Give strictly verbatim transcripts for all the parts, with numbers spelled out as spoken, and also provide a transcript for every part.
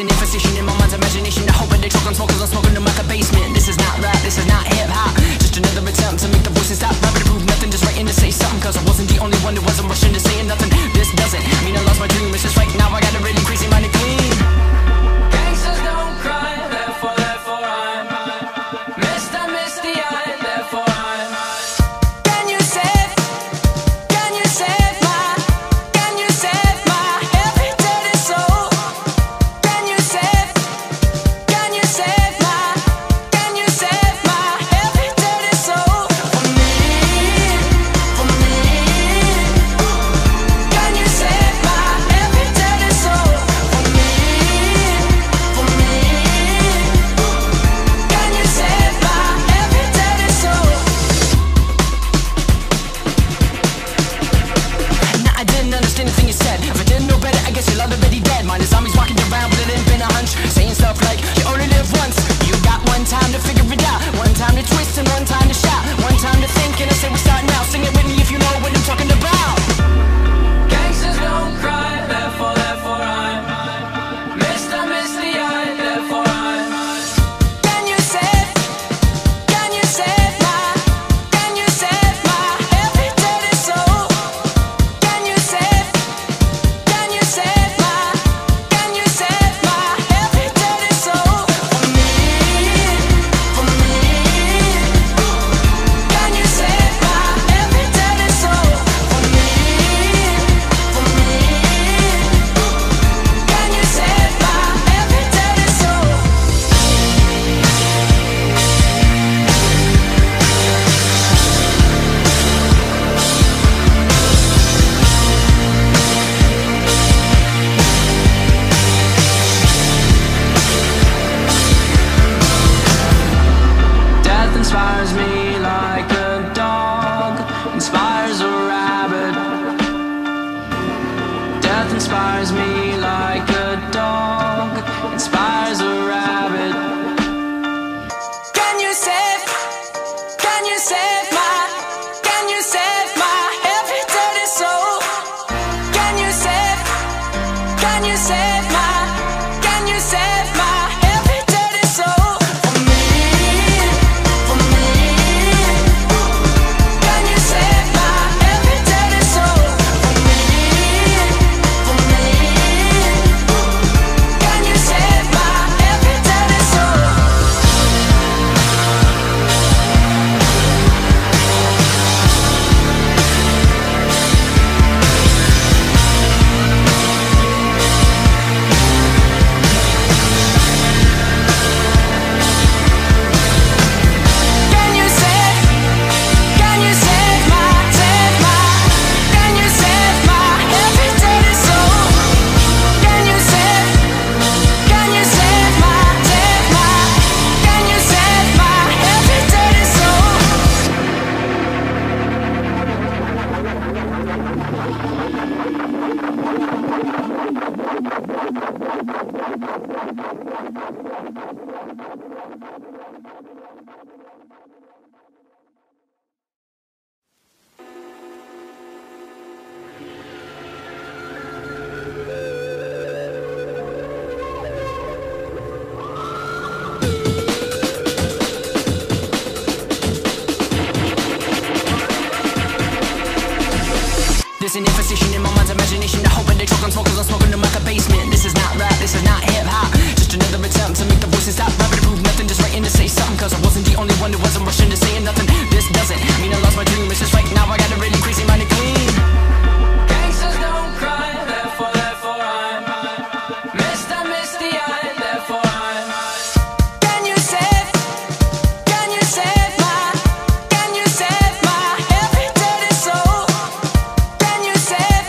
an infestation in my mind's imagination. I hope that they choke on smoke, cause I'm smoking them like a basement. This is not rap, this is not hip-hop, just another attempt to make the voices stop. Rapping to prove nothing, just writing to say something, cause I wasn't the only one who wasn't rushing to saying nothing. This doesn't mean I lost my dream, it's just right now I got a really crazy mind to clean. Gangsters don't cry, therefore, therefore I'm missed, I missed the eye, therefore I'm. Can you save, can you save my, can you save my every dirty soul? Can you save, can you save my, can you save my every dirty soul? For me, for me, can you save my every dirty soul? For me, for me, can you save my every dirty soul? Nah, I didn't understand a thing you said. If I didn't know better, I guess you're already dead. Mine is zombies walking around, but it ain't been a hunch, saying stuff like, you only live once. You got one time to figure it out, one time to twist and one time to shout, one time to think, and I say we start now. Sing it with me if you know what I'm talking about. Gangsters don't cry, therefore, therefore I'm missed, I missed the eye, therefore I'm. Can you save, can you save my, can you save my every dirty soul? Can you save, can you save my, can you save my every dirty soul? For me, for me, can you save my every dirty soul? For me, for me, can you save my every dirty soul? Death inspires me like a dog inspires a rabbit. Death inspires me like a dog inspires a rabbit. Can you save, can you save my, can you save my every dirty soul? Can you save, can you save my, can you save my every dirty soul? For me, for me, can you save my every dirty soul? For me, for me, can you save my every dirty soul? Can you save, can you save my, save my, can you save my every dirty soul? Can you save, can you save my, save my, can you save my every dirty soul? There's an infestation in my mind's imagination. I hope that they choke on smoke, cause I'm smoking them like a basement. This is not rap, this is not hip-hop, just another attempt to make the voices stop. Rapping to prove nothing, just writing to say something, cause I wasn't the only one who wasn't rushing to saying nothing. This doesn't mean I lost my dream, it's just right now I got a really crazy mind to clean. Gangsters don't cry, therefore, therefore I'm missed, I missed the eye, therefore I'm. Can you save, can you save my, can you save my every dirty soul? Can you save,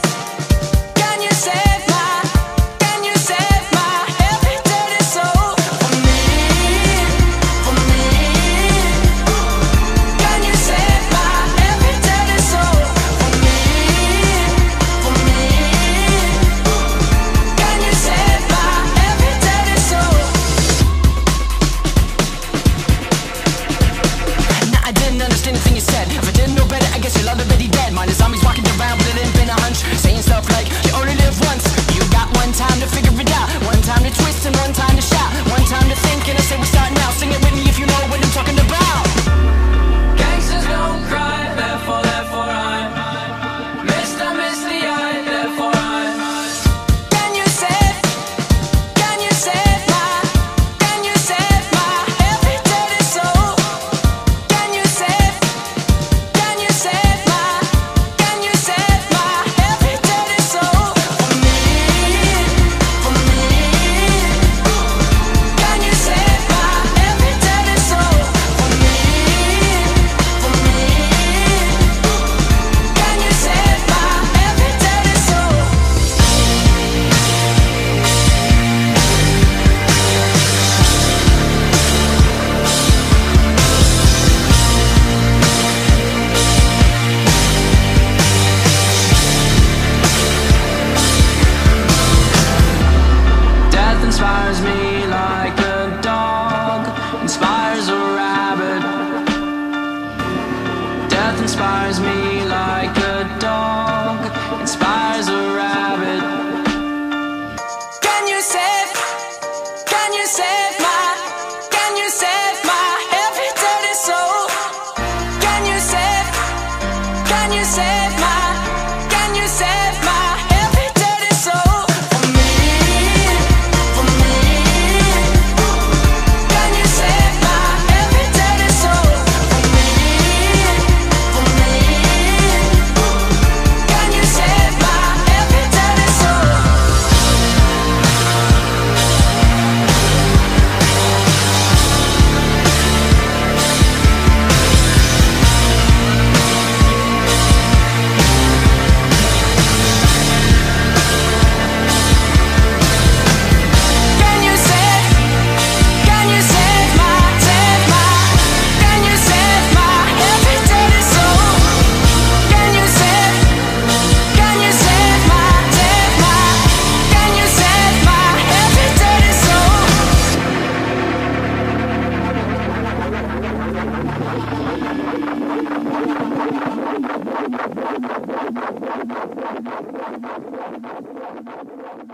There's an infestation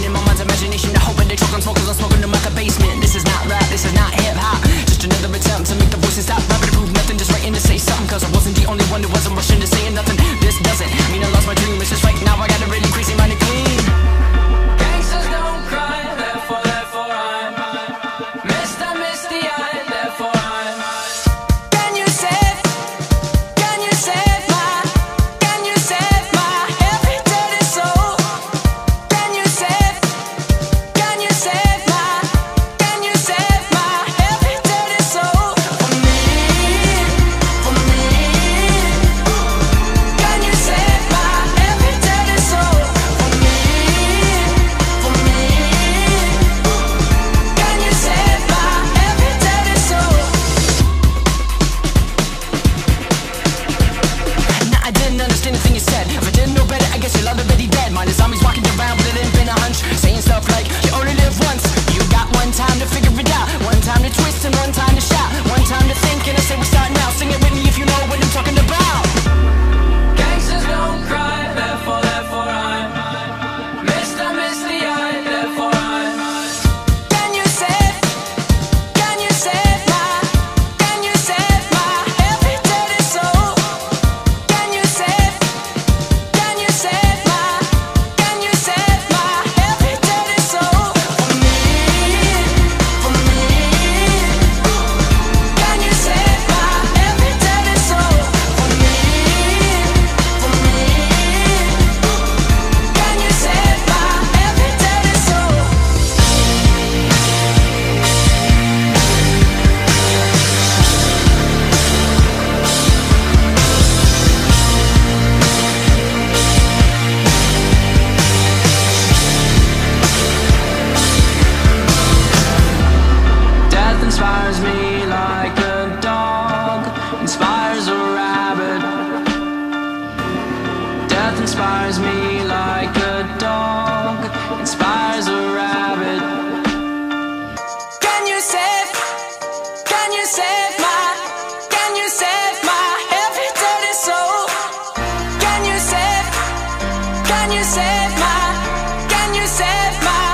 in my mind's imagination. I hope when they choke on smoke, cause I'm smoking them out the basement. This is not rap, this is not hip-hop. Just another attempt to make the voices stop. Rapping to prove nothing, just writing to say something. Cause I wasn't the only one who wasn't rushing to saying nothing. This doesn't mean I lost my dream. It's just right now I got a really crazy mind to clean. Gangsters don't cry, therefore, therefore I'm Mister Misty Eye, therefore I'm Can you save, can you save my, can you save my every dirty soul? Inspires me like a dog inspires a rabbit. Death inspires me like a dog inspires a rabbit. Can you save? Can you save my? Can you save my every dirty soul? Can you save? Can you save my? Can you save my?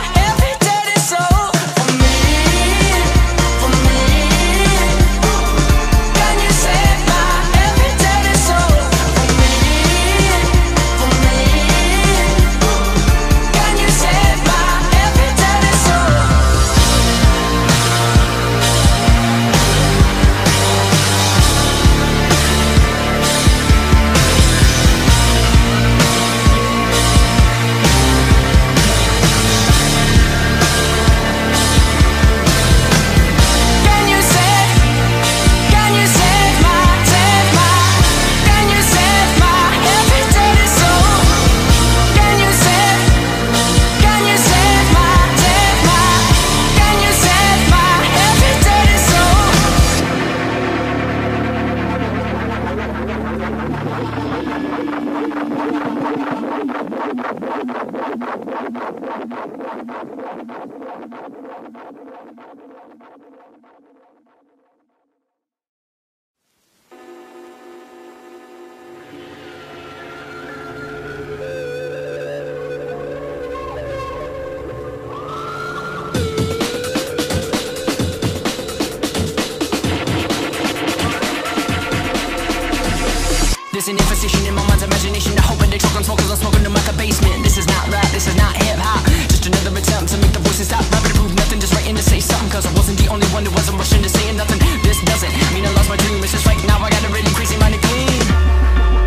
There's an infestation in my mind's imagination. I hope when they choke on smoke, cause I'm smoking them out the basement. This is not rap, this is not hip-hop. Just another attempt to make the voices stop. Rapping to prove nothing, just writing to say something. Cause I wasn't the only one who wasn't rushing to saying nothing. This doesn't mean I lost my dream. It's just right now I got a really crazy mind to clean.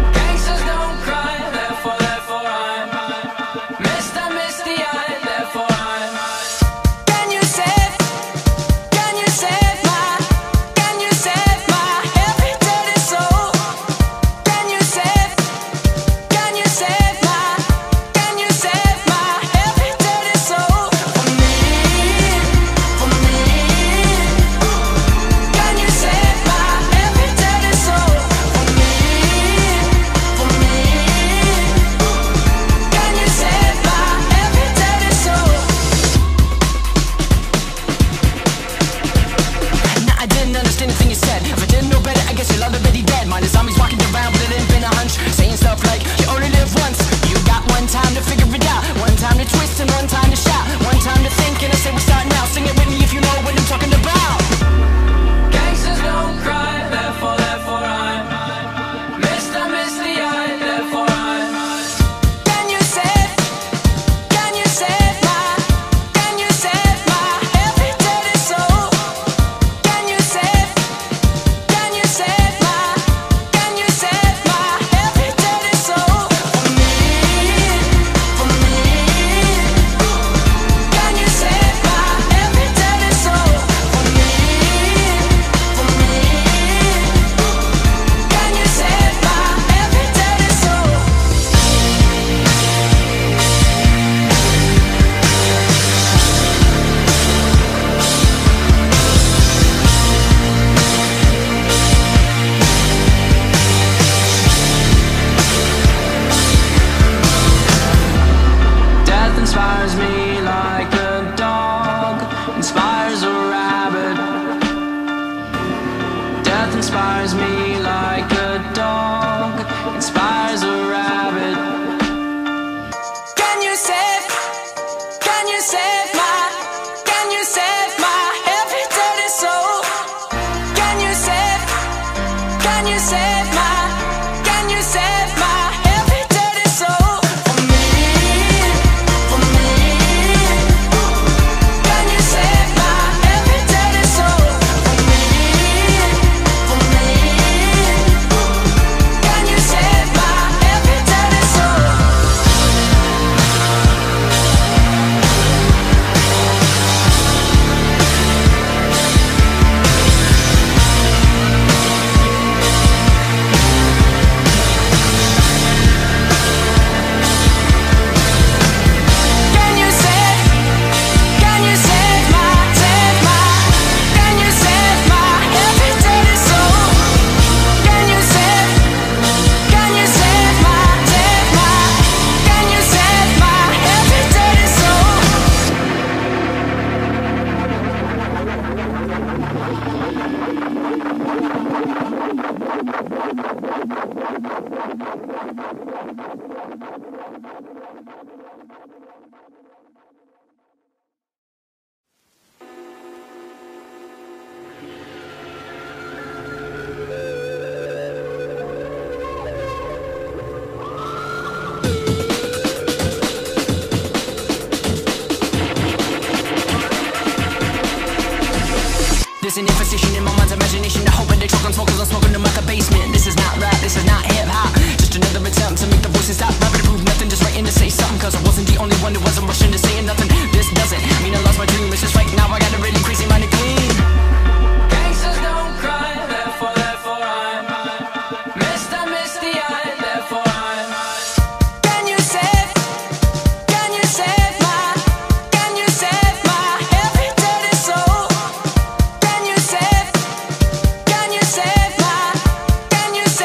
Gangsters don't cry, therefore, therefore I'm Mister Misty Eye, therefore I'm Can you save? Can you save my? Can you save my every dirty soul? Bye. inspires me like a dog inspires a rabbit. Can you save, can you save my, can you save my every dirty soul? Can you save, can you save my, can you save my every dirty soul? For me, for me, can you save my every dirty soul? For me, for me, can you save my every dirty soul? Can you save, can you save my, save my, can you save my every dirty soul? Can you save, can you save my, save my, can you save my every dirty soul? There's an infestation in my mind's imagination. I hope I choke on smoke cause I'm smoking them out the basement. This is not rap, this is not hip-hop. Just another attempt to make the voices stop rapping to prove nothing, just writing to say something. Cause I wasn't the only one who wasn't rushing to saying nothing. This doesn't mean I lost my dream. It's just right now I got a really crazy minded queen. Gangsters don't cry, therefore, therefore I'm Mister Misty Eye, therefore I'm Can you save, can you save my, can you save my every dirty soul? Can you save, can you save my, can you save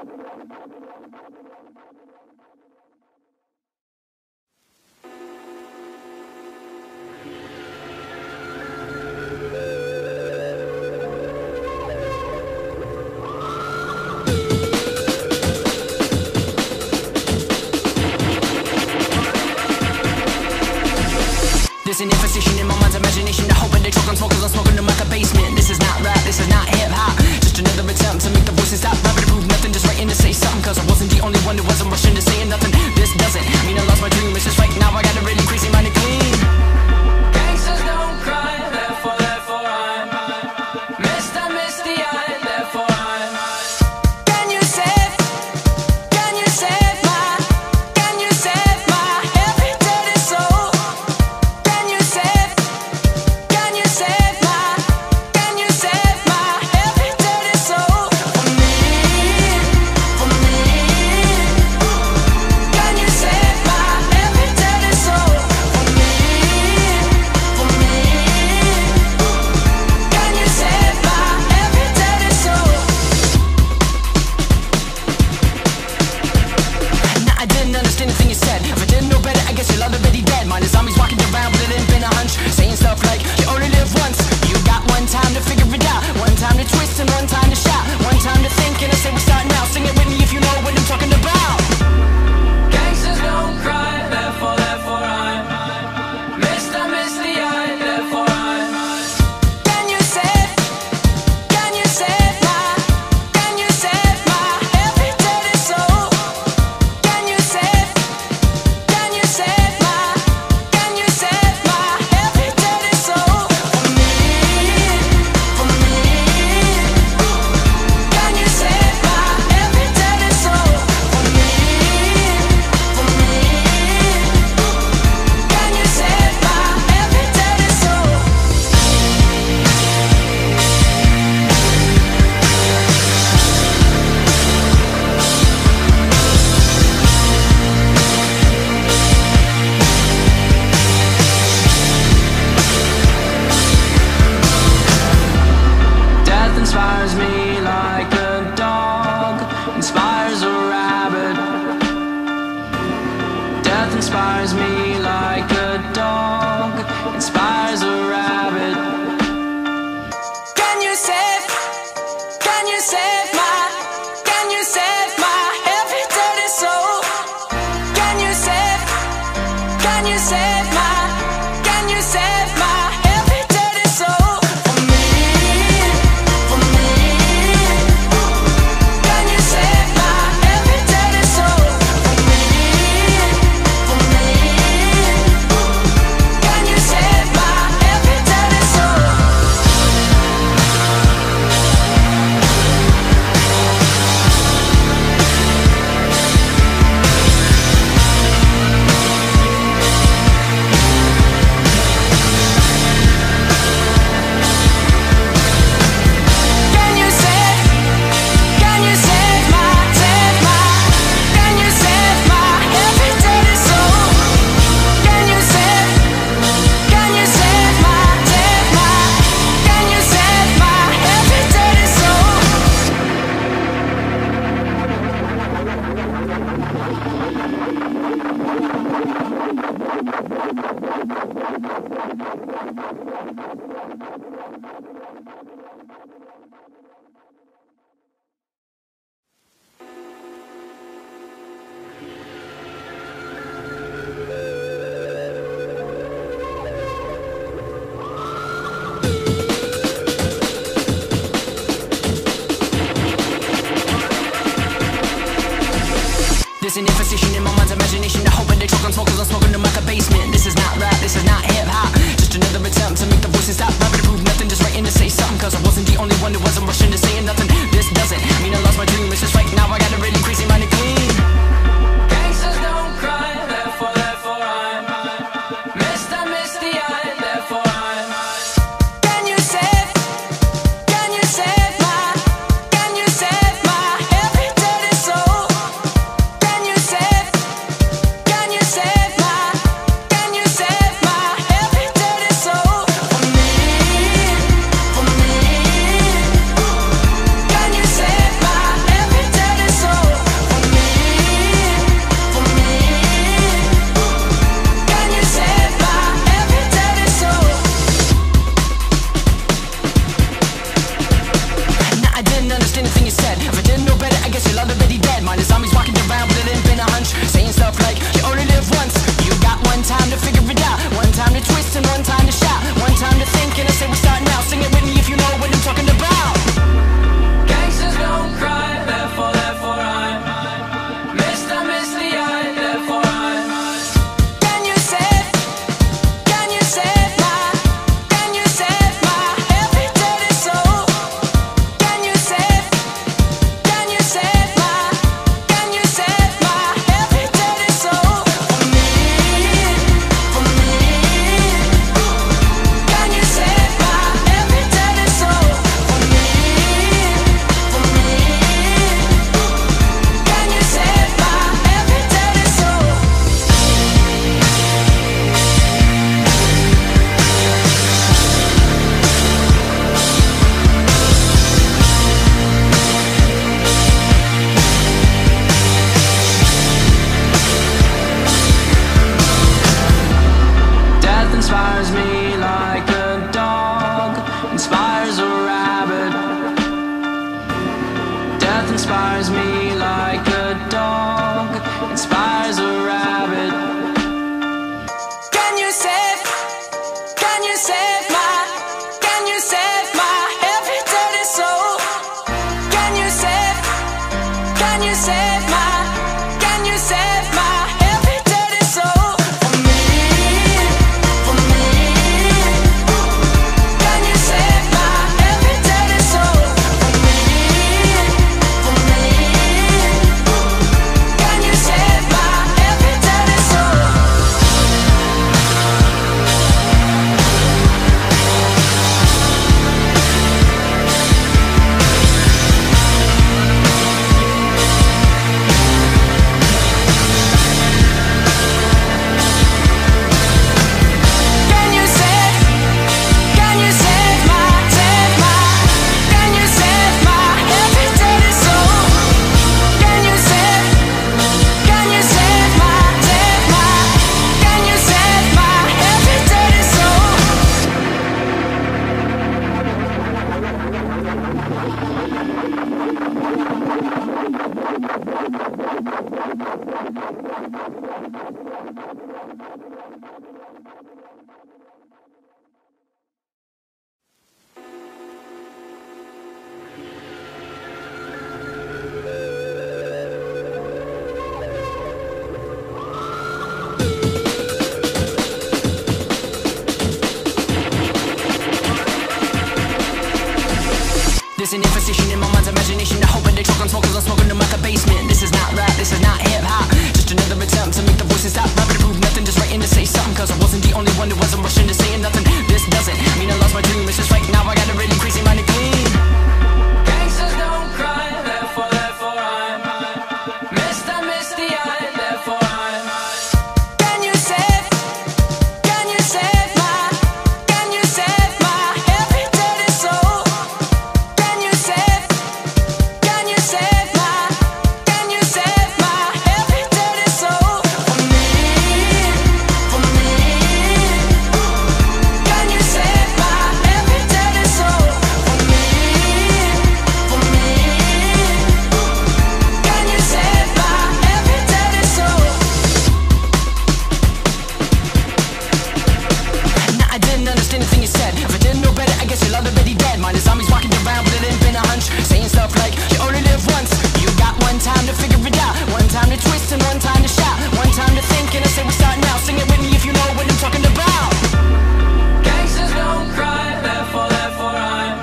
There's an infestation in my mind's imagination. I hope that they choke on smoke, cause I'm smoking them at the basement. This is not rap, this is not hip-hop. Just another attempt to make the voices stop. Rapping to prove nothing, just writing to say something. Cause I wasn't the only one who wasn't rushing to saying nothing. This doesn't mean I lost my dream. It's just right now I got a really crazy mind to clean. Gangsters don't cry, therefore, therefore I'm Mister Misty Eye, therefore I'm Can you save, can you save my, can you save my every dirty soul? Inspires me like a dog inspires a rabbit. Death inspires me like a dog inspires a rabbit. Can you save? Can you save my? Can you save my every dirty soul? Can you save? Can you save my? Can you save my? There's an infestation in my mind's imagination. I hope that they choke on smoke, cause I'm smoking them at the basement. This is not rap, this is not hip-hop. Just another attempt to make the voices stop. Rapping to prove nothing, just writing to say something. Cause I wasn't the only one who wasn't rushing to saying nothing. This doesn't mean I lost my dream. It's just right now I got a really crazy mind to clean. Gangsters don't cry, therefore, therefore I'm Mister Misty Eye, therefore I'm Can you save? Can you save my? Can you save my every dirty soul? Can you save? Can you save my? Can you save my every dirty soul? For me, for me. Can you save my every dirty soul? Can you save my, can you save my every soul? For me, for me. Can you save my every soul? For me, for me. Can you save my every soul? There's an infestation in my mind's imagination. I hope when they choke on smokers, I'm smoking them out the basement. This is not rap, this is not hip-hop. Just another attempt to make the voices stop rapping to prove nothing, just writing to say something. Cause I wasn't the only one that wasn't rushing to saying nothing. This doesn't mean I lost my dream. It's just right now I got a really crazy mind to clean. Gangsters don't cry, therefore, therefore I'm Mister Misty Eye, therefore I'm Can you save, can you save my, can you save my every dirty soul? Can you save? Can you save my? Can you save my every dirty soul? For me, for me. Can you save my every dirty soul? For me, for me. Can you save my every dirty soul? Nah, I didn't understand a thing you said. If I didn't know better, I guess you're already dead. Mine is zombies walking around with it ain't been a hunch, saying stuff like, you only live once. You got one time to figure it out, one time to twist and one time to shout, one time to think, and I say we start now. Sing it with me if you know what I'm talking about. Gangsters don't cry, therefore, therefore I'm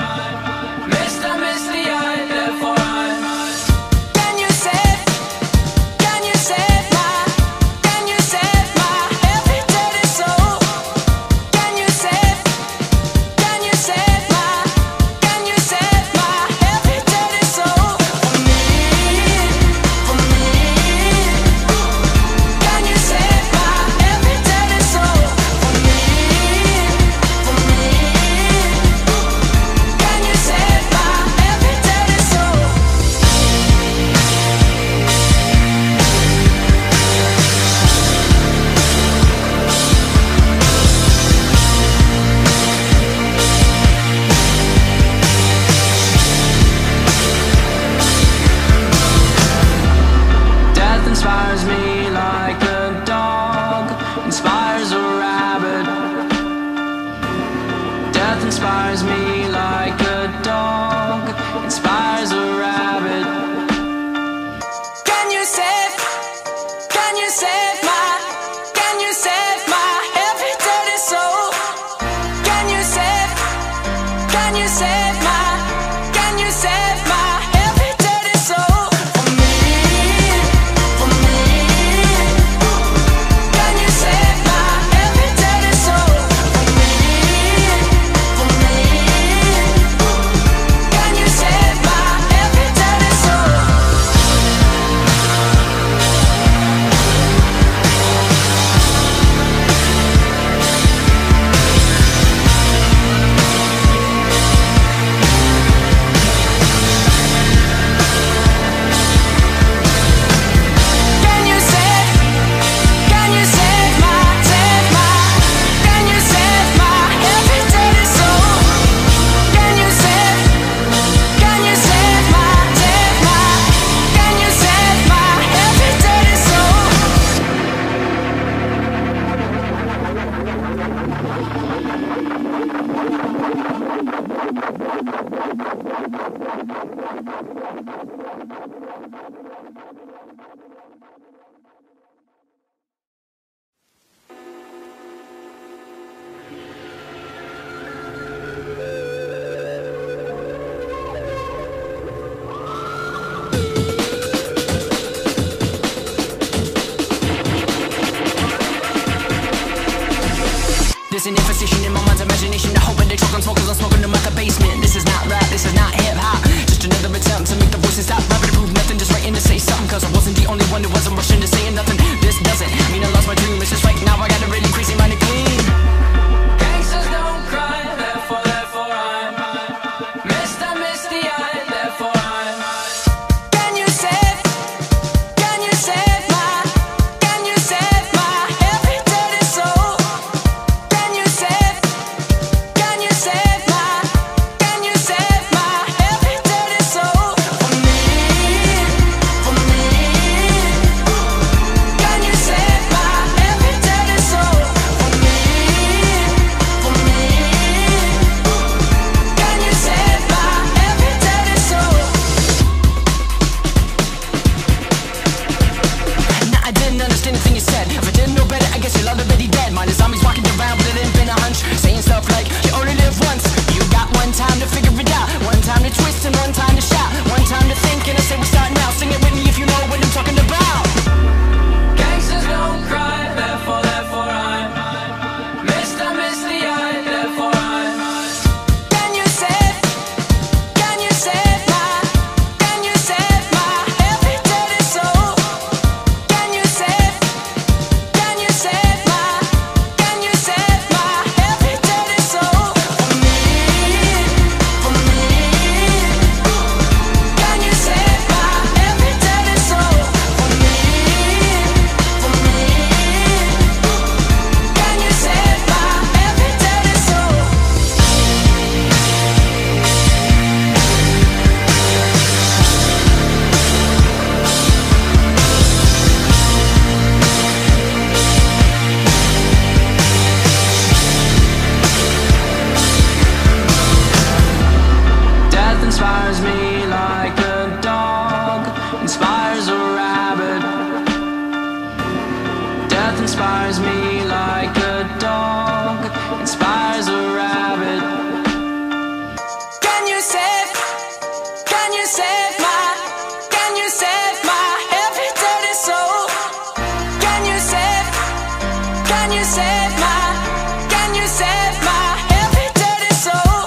Mister Misty Eye, therefore I'm Can you save, can you save my, can you save my every dirty soul? Can you save, can you save my, can you save my every dirty soul? For me, for me. Can you save my every dirty soul? For me, for me. Can you save my every dirty soul? Death inspires me like a dog inspires a rabbit. Death inspires me like a dog inspires a rabbit. Can you save, can you save my, can you save my every dirty soul? Can you save, can you save my, can you save my every dirty soul? For me, for me. Can you save my every dirty soul? For me, for me. Can you save my every dirty soul? There's an infestation in my mind's imagination. I hope when they talk on smokers, I'm smoking them at the basement. This is not rap, this is not hip-hop. Just another attempt to make the voices stop. Rapping to prove nothing, just writing to say something. Cause I wasn't the only one who wasn't rushing to saying nothing. This doesn't mean I lost my dream. It's just right now I got a really crazy mind to clean. Gangsters don't cry, therefore, therefore I'm Mister Misty Eye, therefore I'm Can you save, can you save my, can you save my every dirty soul? Inspires me like a dog, inspires a rabbit. Can you save, can you save my, can you save my every dirty soul? Can you save, can you save my, can you save my every dirty soul?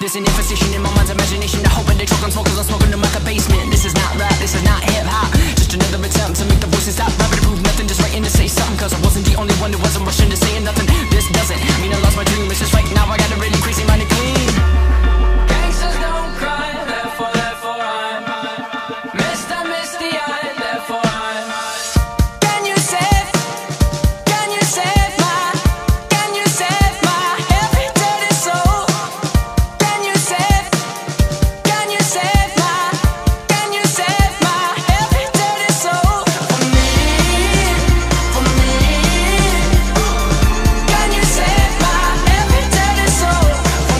There's an infestation in my mind's imagination. I hope when they talk on smokers, I'm smoking them at the basement. This is not rap, this is not hip-hop. Just another attempt to make the voices stop. Rapping to prove nothing, just writing to say something. Cause I wasn't the only one who wasn't rushing to saying nothing. This doesn't mean I lost my dream. It's just right now I got a really crazy mind to clean. Gangsters don't cry, therefore, therefore I'm Mister Misty Eye, therefore I'm Can you save, can you save my, can you save my every dirty soul? Can you save, can you save my, can you save my every dirty soul? For me, for me, can you save my every dirty soul? For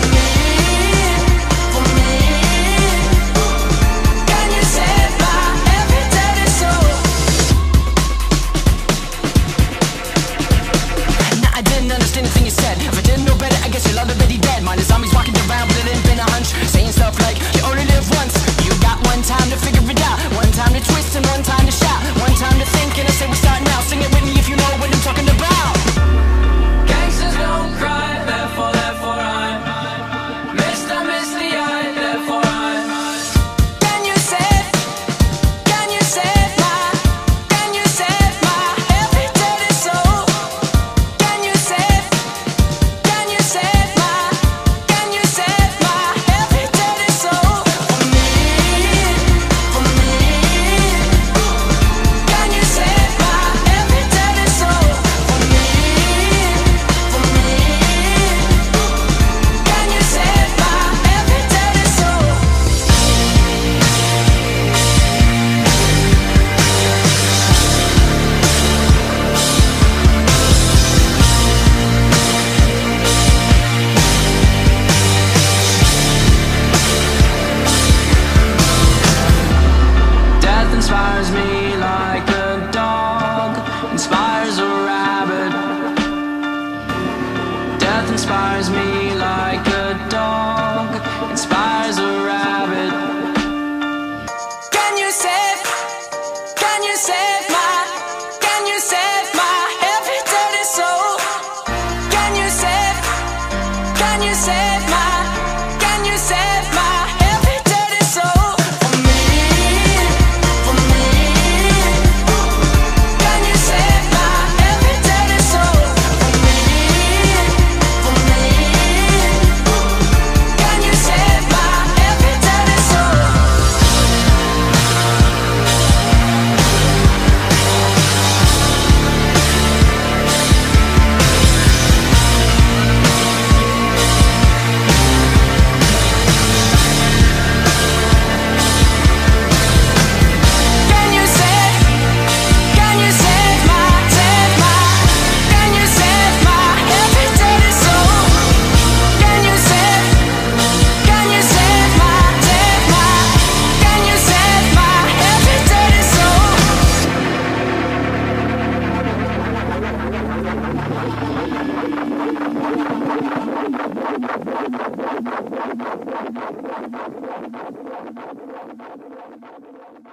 There's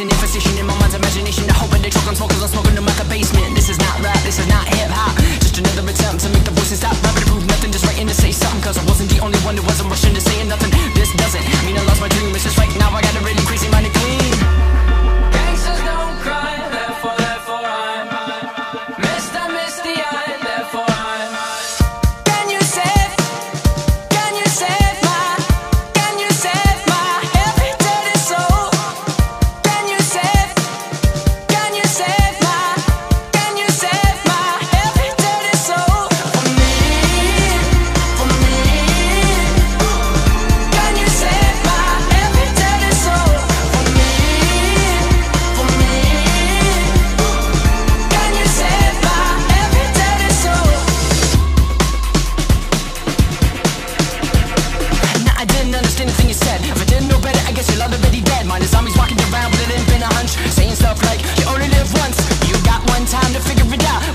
an infestation in my mind's imagination. I hope when they choke on smoke, cause I'm smoking them out the basement. This is not rap, this is not hip-hop. Just another attempt to make the voices stop. Rapping to prove nothing, just writing to say something. Cause I wasn't the only one that wasn't rushing to saying nothing. This doesn't mean I lost my dream. It's just right now I got a really crazy mind to clean. Gangsters don't cry, therefore, therefore I'm Mister Misty Eye, therefore I'm Can you save, can you save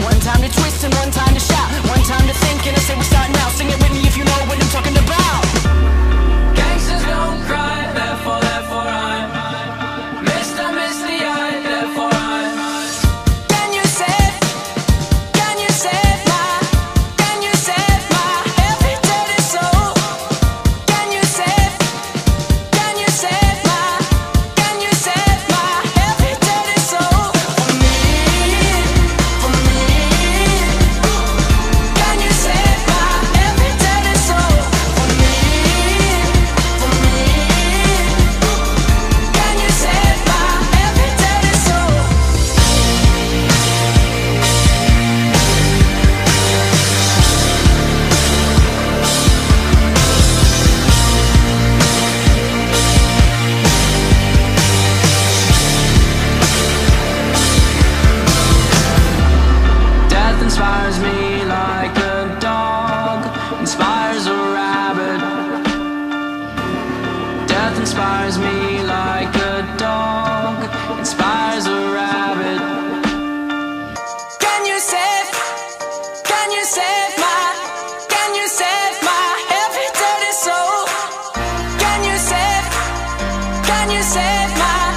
my, can you save my every dirty soul? Inspires me like a dog inspires a rabbit. Death inspires me like a dog inspires a rabbit. Can you save? Can you save my? Can you save my every dirty soul? Can you save? Can you save my?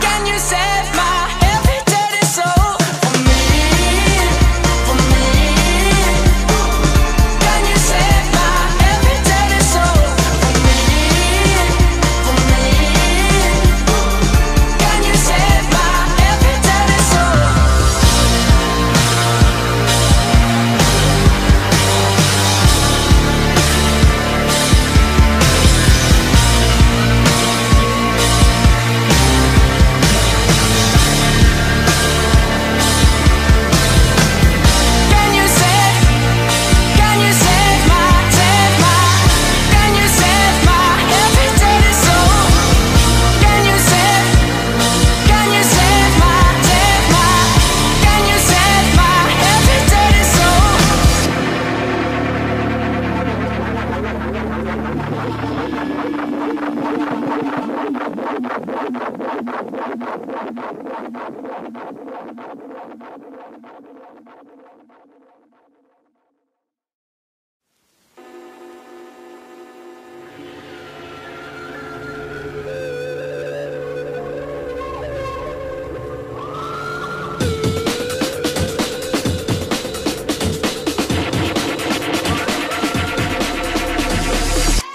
Can you save my?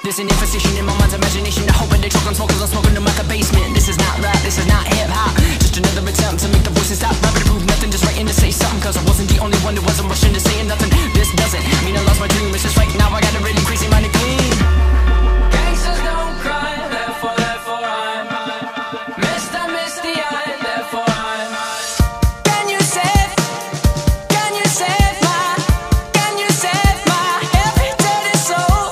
There's an infestation in my mind's imagination. I hope when they choke on smoke, cause I'm smoking them out the basement. This is not rap, this is not hip-hop. Just another attempt to make the voices stop. Rapping to prove nothing, just writing to say something. Cause I wasn't the only one that wasn't rushing to saying nothing. This doesn't mean I lost my dream. It's just right now I got a really crazy mind to clean. Gangsters don't cry, therefore, therefore I'm Mister Misty Eye, therefore I'm Can you save? Can you save my? Can you save my every dirty soul? Oh,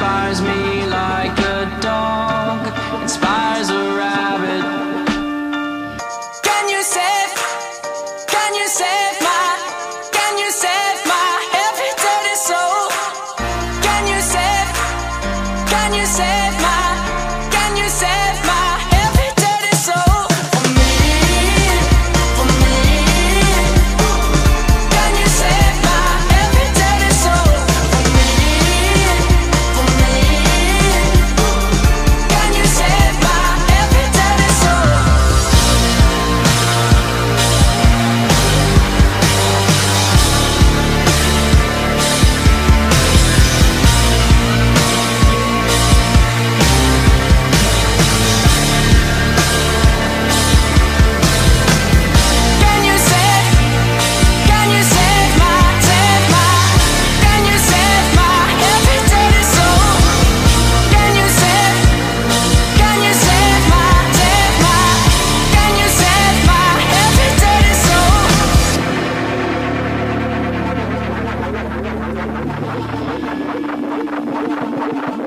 inspires me like a dog inspires a rabbit. Can you save, can you save my, can you save my every dirty soul? Can you save, can you save my, can you save my every dirty soul? For me, for me. Can you save my every dirty soul? For me, for me. Can you save my every dirty soul? Can you save, can you save my, save my, can you save my every dirty soul? Can you save, can you save my, save my, can you save my every dirty soul?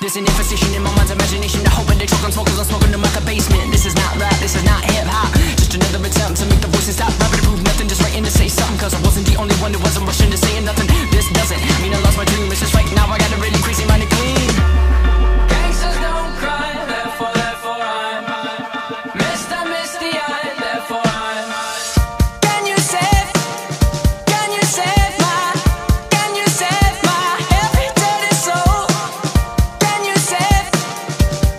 There's an infestation in my mind's imagination. I hope when they choke on smokers, I'm smoking them out the basement. This is not rap, this is not hip-hop. Just another attempt to make the voices stop. Rapping to prove nothing, just writing to say something. Cause I wasn't the only one that wasn't rushing to saying nothing. This doesn't mean I lost my dream. It's just right now I got a really crazy mind to clean. Gangsters don't cry, therefore, therefore I'm Mister Misty Eye, therefore I'm Can you save, can you save my, can you save my every dirty soul? Can you save,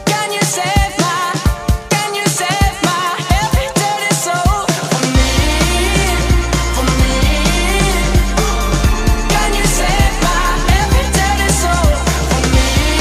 can you save my, can you save my every dirty soul? For me, for me. Can you save my every dirty soul? For me,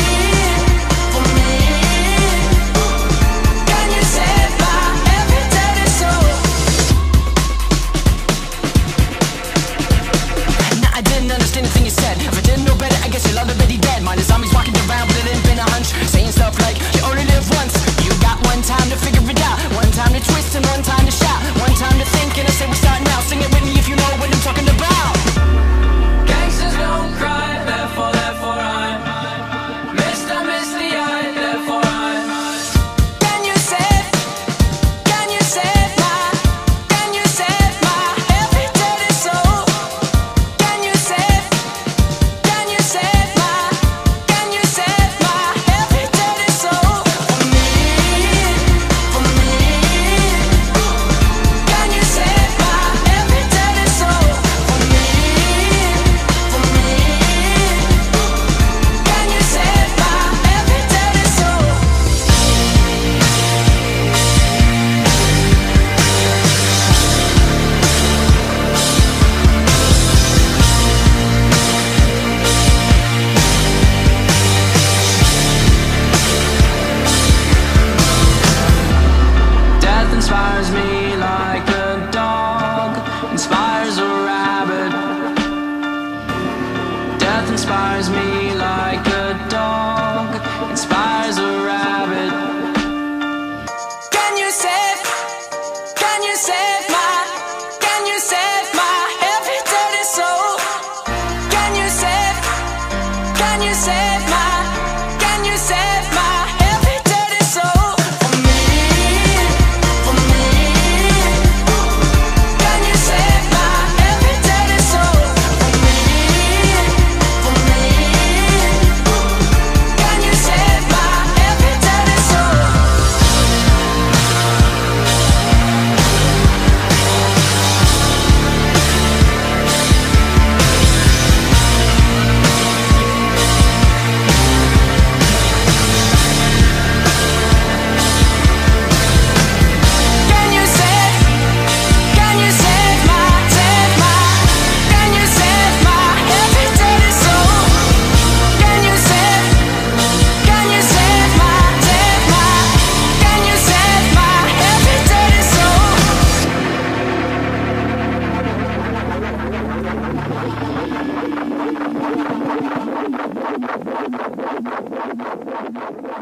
There's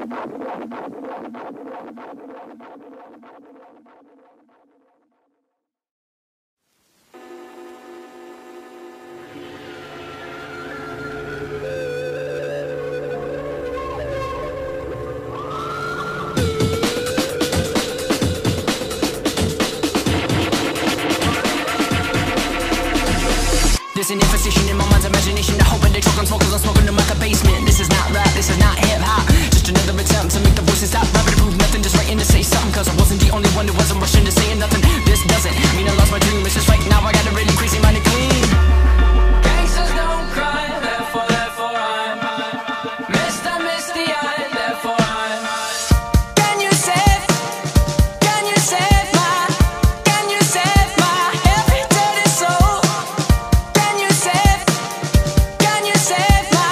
an infestation in my mind's imagination. I hope I they choke on smokers, I'm smoking them at the basement. This is not rap, this is not hip-hop. Just another attempt to make the voices stop. Rapping to prove nothing, just writing to say something. Cause I wasn't the only one that wasn't rushing to saying nothing. This doesn't mean I lost my dream. It's just right now I got a really crazy mind to clean. Gangsters don't cry, therefore, therefore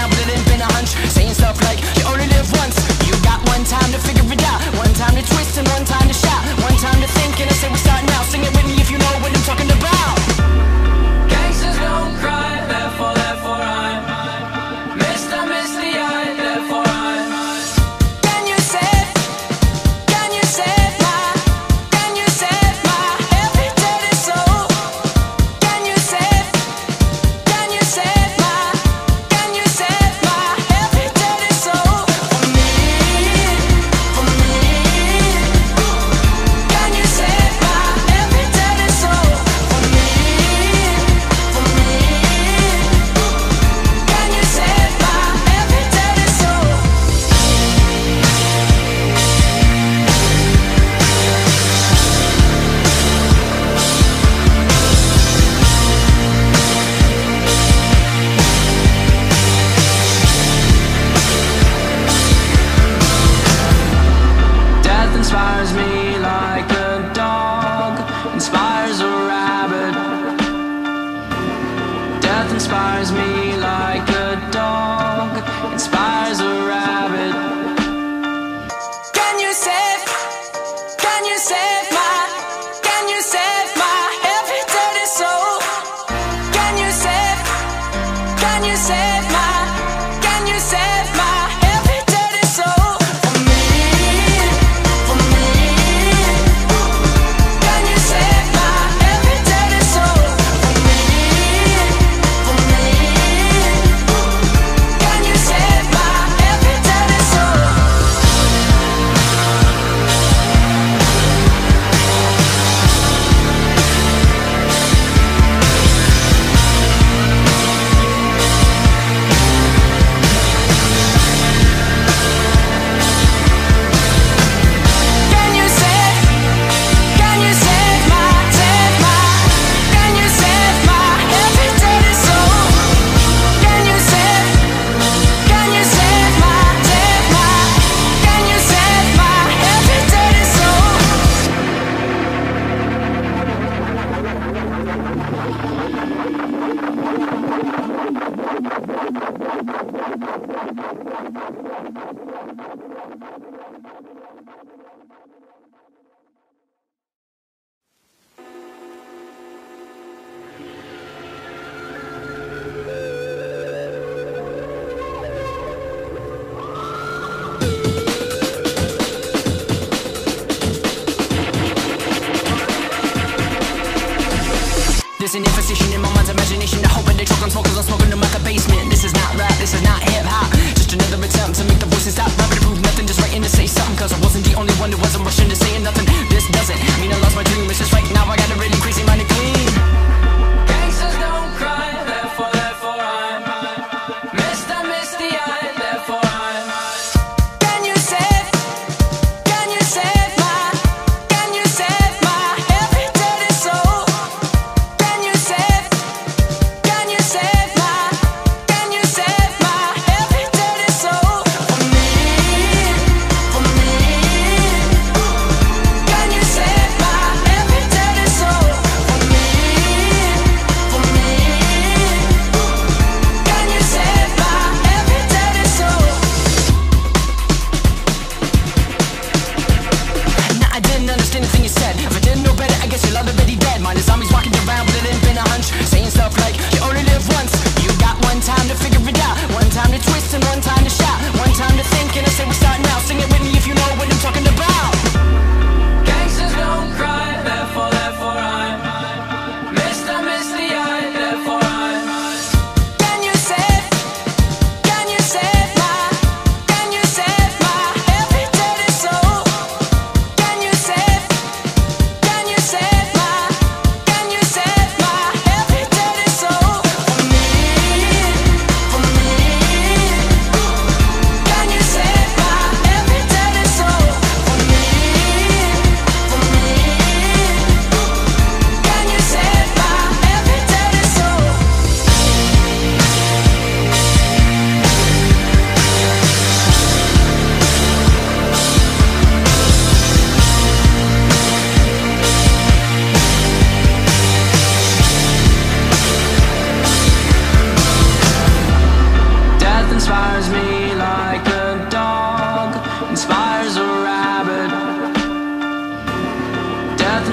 I'm Mister Misty Eye, therefore I'm Can you save, can you save my, can you save my every dirty soul? Inspires me like a dog inspires a rabbit. Death inspires me like a dog inspires a rabbit. Can you save? Can you save my? Can you save my every dirty soul? Can you save? Can you save my? Can you save my? There's an infestation in my mind's imagination. I hope I they choke on smokers, I'm smoking them at the basement. This is not rap, this is not hip-hop. Just another attempt to make the voices stop. Rapping to prove nothing, just writing to say something. Cause I wasn't the only one that wasn't rushing to saying nothing. This doesn't mean I lost my dream. It's just right now I got a really crazy mind to clean. Gangsters don't cry, therefore, therefore I'm Mister Misty Eye, therefore I'm Can you save? Can you save my? Can you save my every dirty soul? Can you save? Can you save my? Can you save my every dirty soul? For me, for me.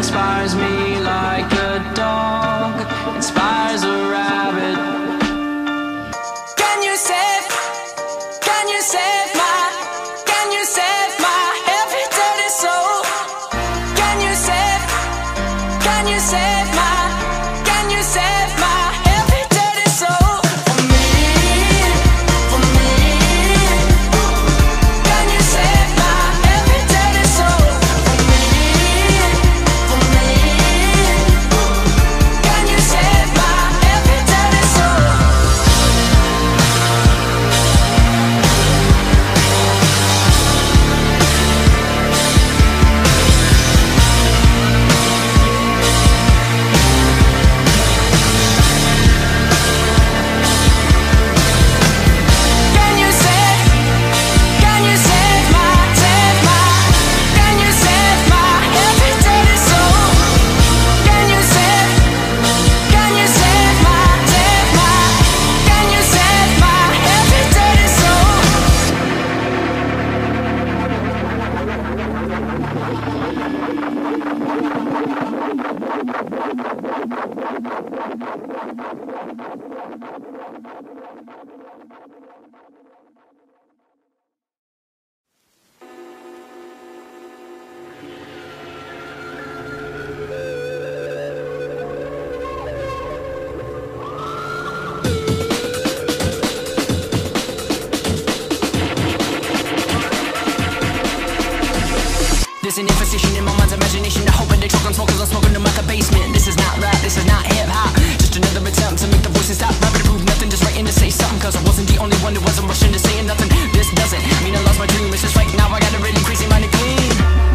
inspires me like a dog inspires a rabbit. Can you save, can you save my, can you save my every dirty soul? Can you save, can you save my, can you save my every dirty soul? For me, for me, can you save my every dirty soul? For me, for me, can you save my every dirty soul? Can you save, can you save my, save my, can you save my every dirty soul? Can you save, can you save my, save my, can you save my every dirty soul? There's an infestation in my mind's imagination. I hope when they choke on smokers, I'm smoking them out the basement. This is not rap, this is not hip-hop. Just another attempt to make the voices stop rapping to prove nothing, just writing to say something. Cause I wasn't the only one that wasn't rushing to saying nothing. This doesn't mean I lost my dream, it's just right now I got a really crazy mind to clean.